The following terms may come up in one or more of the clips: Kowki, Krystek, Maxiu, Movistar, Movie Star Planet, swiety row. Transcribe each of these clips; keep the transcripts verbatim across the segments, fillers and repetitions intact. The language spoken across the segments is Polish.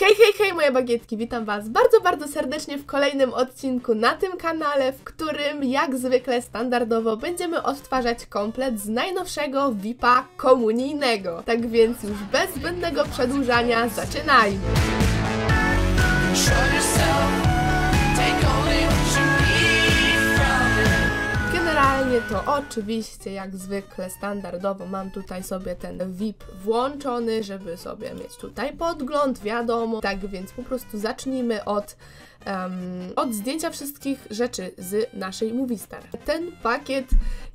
Hej, hej, hej moje bagietki, witam Was bardzo, bardzo serdecznie w kolejnym odcinku na tym kanale, w którym jak zwykle standardowo będziemy odtwarzać komplet z najnowszego V I P-a komunijnego. Tak więc już bez zbędnego przedłużania zaczynajmy! Generalnie to oczywiście jak zwykle standardowo mam tutaj sobie ten V I P włączony, żeby sobie mieć tutaj podgląd, wiadomo. Tak więc po prostu zacznijmy od Um, od zdjęcia wszystkich rzeczy z naszej Movistar. Ten pakiet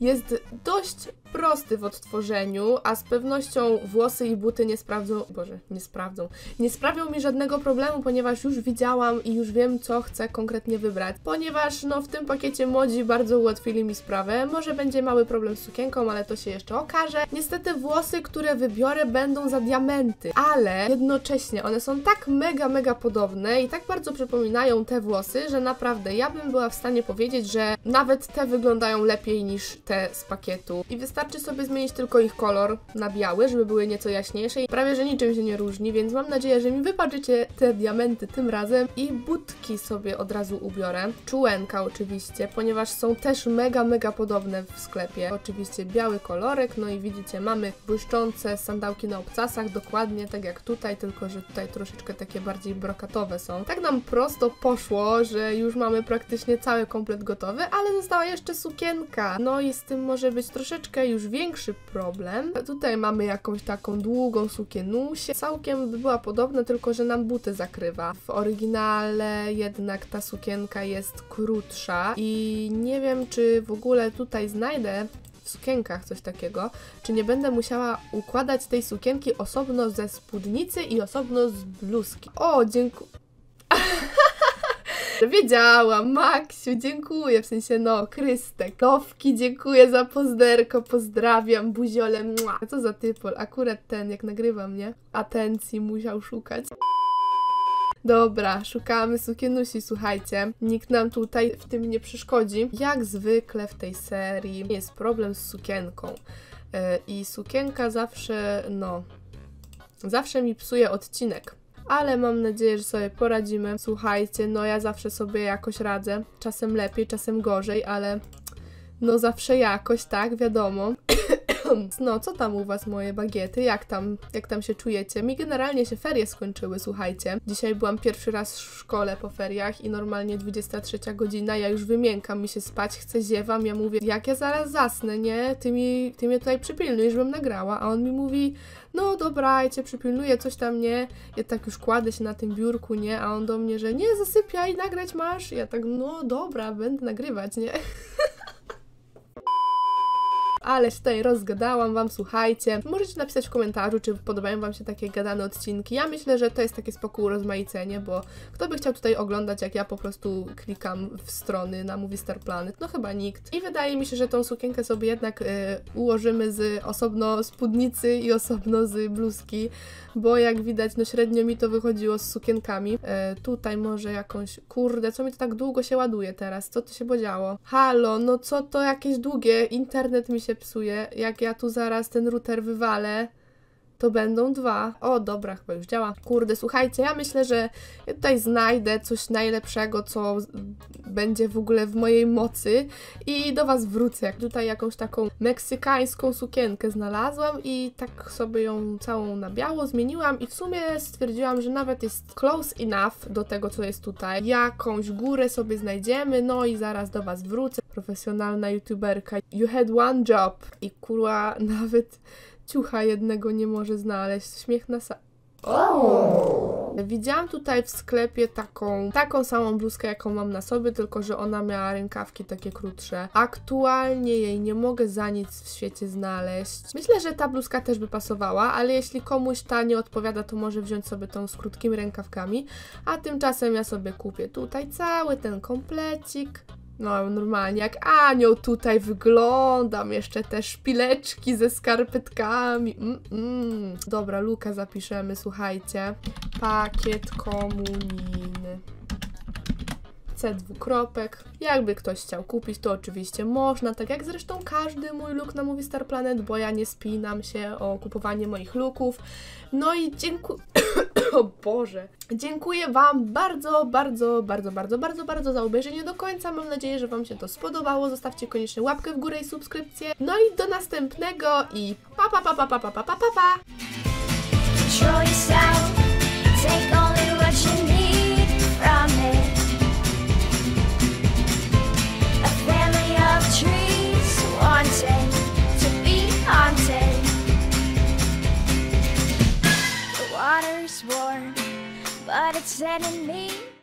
jest dość prosty w odtworzeniu, a z pewnością włosy i buty nie sprawdzą, boże, nie sprawdzą, nie sprawią mi żadnego problemu, ponieważ już widziałam i już wiem, co chcę konkretnie wybrać, ponieważ no w tym pakiecie modzi bardzo ułatwili mi sprawę. Może będzie mały problem z sukienką, ale to się jeszcze okaże. Niestety włosy, które wybiorę, będą za diamenty, ale jednocześnie one są tak mega, mega podobne i tak bardzo przypominają te włosy, że naprawdę ja bym była w stanie powiedzieć, że nawet te wyglądają lepiej niż te z pakietu i wystarczy sobie zmienić tylko ich kolor na biały, żeby były nieco jaśniejsze i prawie że niczym się nie różni, więc mam nadzieję, że mi wybaczycie te diamenty tym razem. I butki sobie od razu ubiorę, czułenka oczywiście, ponieważ są też mega, mega podobne w sklepie, oczywiście biały kolorek, no i widzicie, mamy błyszczące sandałki na obcasach, dokładnie tak jak tutaj, tylko że tutaj troszeczkę takie bardziej brokatowe są. Tak nam prosto poszło, że już mamy praktycznie cały komplet gotowy, ale została jeszcze sukienka. No i z tym może być troszeczkę już większy problem. Tutaj mamy jakąś taką długą sukienusię. Całkiem by była podobna, tylko że nam buty zakrywa. W oryginale jednak ta sukienka jest krótsza i nie wiem, czy w ogóle tutaj znajdę w sukienkach coś takiego, czy nie będę musiała układać tej sukienki osobno ze spódnicy i osobno z bluzki. O, dziękuję. Wiedziałam, Maxiu, dziękuję, w sensie no, Krystek, Kowki, dziękuję za pozderko, pozdrawiam, buziole, mua. Co za typol, akurat ten, jak nagrywam, nie? Atencji musiał szukać. Dobra, szukamy sukienusi, słuchajcie, nikt nam tutaj w tym nie przeszkodzi. Jak zwykle w tej serii jest problem z sukienką yy, i sukienka zawsze, no, zawsze mi psuje odcinek. Ale mam nadzieję, że sobie poradzimy. Słuchajcie, no ja zawsze sobie jakoś radzę. Czasem lepiej, czasem gorzej, ale no zawsze jakoś, tak, wiadomo. No, co tam u Was, moje bagiety? Jak tam, jak tam się czujecie? Mi generalnie się ferie skończyły, słuchajcie. Dzisiaj byłam pierwszy raz w szkole po feriach i normalnie dwudziesta trzecia godzina, ja już wymiękam, mi się spać chce, ziewam, ja mówię, jak ja zaraz zasnę, nie? Ty, mi, ty mnie tutaj przypilnujesz, żebym nagrała, a on mi mówi, no dobra, ja Cię przypilnuję, coś tam, nie? Ja tak już kładę się na tym biurku, nie? A on do mnie, że nie, zasypiaj, nagrać masz. Ja tak, no dobra, będę nagrywać, nie? Ale się tutaj rozgadałam Wam, słuchajcie. Możecie napisać w komentarzu, czy podobają Wam się takie gadane odcinki. Ja myślę, że to jest takie spokój urozmaicenie, bo kto by chciał tutaj oglądać, jak ja po prostu klikam w strony na Movie Star Planet? No chyba nikt. I wydaje mi się, że tą sukienkę sobie jednak y, ułożymy z osobno spódnicy i osobno z bluzki, bo jak widać, no średnio mi to wychodziło z sukienkami. Y, tutaj może jakąś... Kurde, co mi to tak długo się ładuje teraz? Co to się podziało? Halo, no co to jakieś długie? Internet mi się psuje. Jak ja tu zaraz ten router wywalę, to będą dwa. O, dobra, chyba już działa. Kurde, słuchajcie, ja myślę, że ja tutaj znajdę coś najlepszego, co będzie w ogóle w mojej mocy i do Was wrócę. Jak tutaj jakąś taką meksykańską sukienkę znalazłam i tak sobie ją całą na biało zmieniłam i w sumie stwierdziłam, że nawet jest close enough do tego, co jest tutaj. Jakąś górę sobie znajdziemy, no i zaraz do Was wrócę. Profesjonalna youtuberka. You had one job. I kurwa, nawet ciucha jednego nie może znaleźć. Śmiech na sa... O! Widziałam tutaj w sklepie taką, taką samą bluzkę, jaką mam na sobie, tylko że ona miała rękawki takie krótsze. Aktualnie jej nie mogę za nic w świecie znaleźć. Myślę, że ta bluzka też by pasowała, ale jeśli komuś ta nie odpowiada, to może wziąć sobie tą z krótkimi rękawkami. A tymczasem ja sobie kupię tutaj cały ten komplecik. No normalnie jak anioł tutaj wyglądam, jeszcze te szpileczki ze skarpetkami, mm, mm. Dobra, lukę zapiszemy, słuchajcie, pakiet komunijny dwukropek. Jakby ktoś chciał kupić, to oczywiście można, tak jak zresztą każdy mój look na Movie Star Planet, bo ja nie spinam się o kupowanie moich looków. No i dziękuję O Boże. Dziękuję Wam bardzo, bardzo, bardzo, bardzo, bardzo, bardzo za obejrzenie do końca. Mam nadzieję, że Wam się to spodobało. Zostawcie koniecznie łapkę w górę i subskrypcję. No i do następnego i pa, pa, pa, pa, pa, pa, pa, pa, pa. Warm, but it's sending me